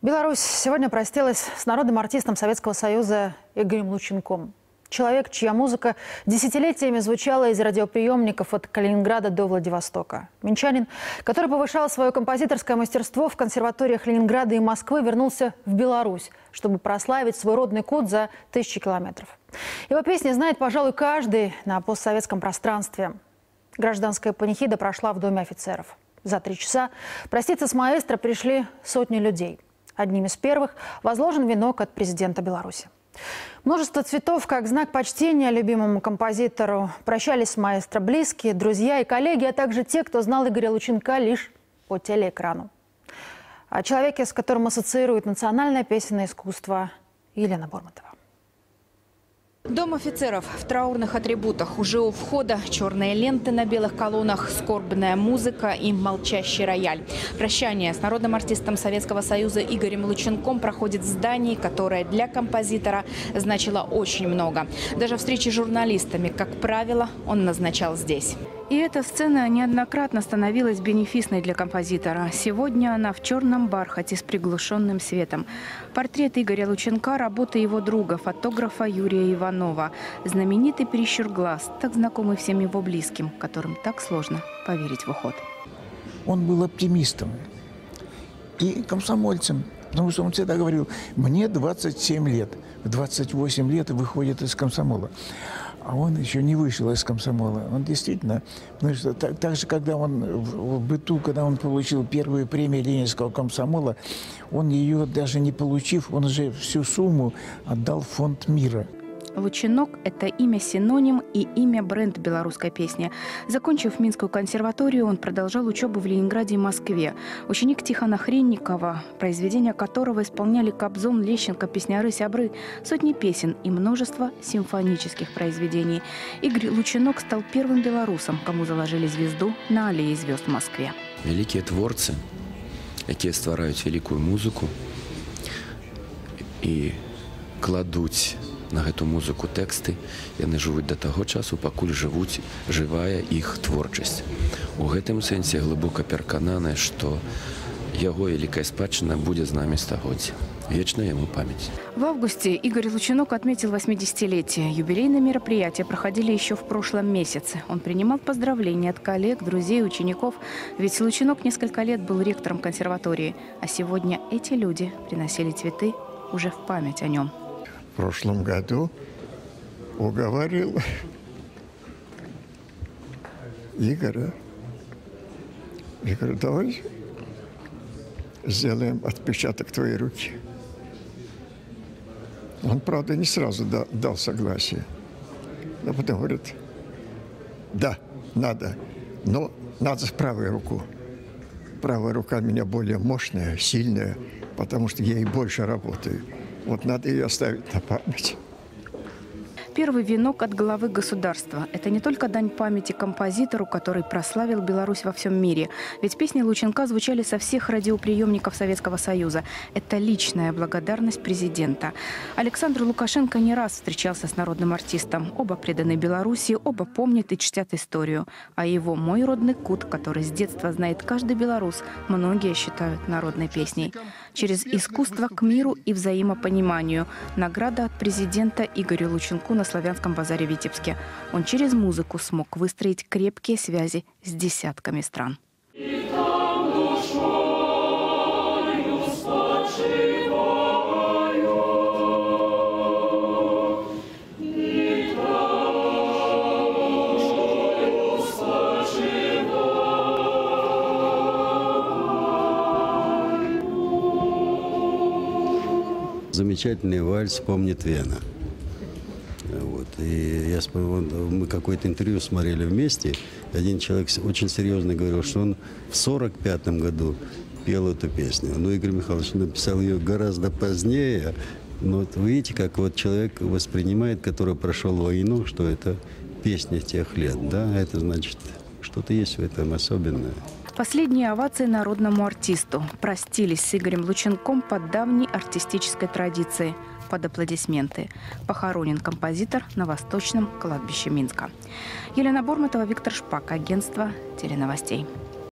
Беларусь сегодня простилась с народом-артистом Советского Союза Игорем Лученком. Человек, чья музыка десятилетиями звучала из радиоприемников от Калининграда до Владивостока. Минчанин, который повышал свое композиторское мастерство в консерваториях Ленинграда и Москвы, вернулся в Беларусь, чтобы прославить свой родный код за тысячи километров. Его песни знает, пожалуй, каждый на постсоветском пространстве. Гражданская панихида прошла в Доме офицеров. За 3 часа проститься с маэстро пришли сотни людей. Одним из первых возложен венок от президента Беларуси. Множество цветов, как знак почтения любимому композитору, прощались с маэстро близкие, друзья и коллеги, а также те, кто знал Игоря Лученка лишь по телеэкрану. О человеке, с которым ассоциирует национальное песенное искусство, Елена Бормотова. Дом офицеров в траурных атрибутах. Уже у входа черные ленты на белых колоннах, скорбная музыка и молчащий рояль. Прощание с народным артистом Советского Союза Игорем Лученком проходит в здании, которое для композитора значило очень много. Даже встречи с журналистами, как правило, он назначал здесь. И эта сцена неоднократно становилась бенефисной для композитора. Сегодня она в черном бархате с приглушенным светом. Портрет Игоря Лученка – работа его друга, фотографа Юрия Иванова. Знаменитый прищур глаз, так знакомый всем его близким, которым так сложно поверить в уход. Он был оптимистом и комсомольцем, потому что он всегда говорил: «Мне 27 лет, в 28 лет выходит из комсомола». А он еще не вышел из комсомола. Он действительно, потому что так же, когда он в быту, когда он получил первую премию Ленинского комсомола, он ее даже не получив, он же всю сумму отдал в фонд мира. Лученок – это имя-синоним и имя-бренд белорусской песни. Закончив Минскую консерваторию, он продолжал учебу в Ленинграде и Москве. Ученик Тихона Хренникова, произведения которого исполняли Кобзон, Лещенко, Песняры, Сябры, сотни песен и множество симфонических произведений. Игорь Лученок стал первым белорусом, кому заложили звезду на Аллее звезд в Москве. Великие творцы, которые створают великую музыку и кладут на эту музыку тексты, они живут до того часу, покуль живут, живая их творчесть. У этом сенсе глубоко перекананы, что его великая спадщина будет с нами стагодь. Вечная ему память. В августе Игорь Лученок отметил 80-летие. Юбилейные мероприятия проходили еще в прошлом месяце. Он принимал поздравления от коллег, друзей, учеников. Ведь Лученок несколько лет был ректором консерватории. А сегодня эти люди приносили цветы уже в память о нем. В прошлом году уговорил Игоря. Игорь, давай сделаем отпечаток твоей руки. Он, правда, не сразу дал согласие. Но потом говорит: да, надо, но надо с правой рукой. Правая рука у меня более мощная, сильная, потому что я и больше работаю. Вот надо ее оставить на память. Первый венок от главы государства – это не только дань памяти композитору, который прославил Беларусь во всем мире. Ведь песни Лученка звучали со всех радиоприемников Советского Союза. Это личная благодарность президента. Александр Лукашенко не раз встречался с народным артистом. Оба преданы Беларуси, оба помнят и чтят историю. А его «Мой родный кут», который с детства знает каждый белорус, многие считают народной песней. Через искусство к миру и взаимопониманию. Награда от президента Игорю Лученку на Славянском базаре в Витебске. Он через музыку смог выстроить крепкие связи с десятками стран. Замечательный вальс «Помнит Вена». И я вспомнил, мы какое-то интервью смотрели вместе. Один человек очень серьезно говорил, что он в 1945 году пел эту песню. Но Игорь Михайлович написал ее гораздо позднее. Но вот видите, как вот человек воспринимает, который прошел войну, что это песня тех лет. Да? Это значит, что-то есть в этом особенное. Последние овации народному артисту. Простились с Игорем Лученком по давней артистической традиции. Под аплодисменты. Похоронен композитор на Восточном кладбище Минска. Елена Бормотова, Виктор Шпак, агентство теленовостей.